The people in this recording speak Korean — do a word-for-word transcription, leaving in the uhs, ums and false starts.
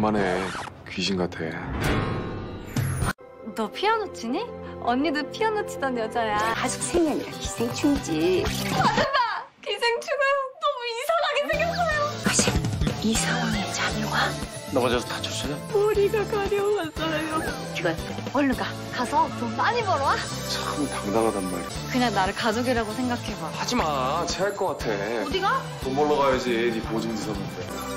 그만해. 귀신 같아. 너 피아노 치니? 언니도 피아노 치던 여자야. 가수 생년이라 기생충이지. 아줌마! 기생충은 너무 이상하게 생겼어요. 아씨, 이상원의 자녀가? 넘어져서 다쳤어요? 머리가 가려웠어요. 그걸 얼른 가. 가서 돈 많이 벌어와. 참 당당하단 말이야. 그냥 나를 가족이라고 생각해봐. 하지마. 체할 것 같아. 어디가? 돈 벌러 가야지. 네 보증 지 섰는데.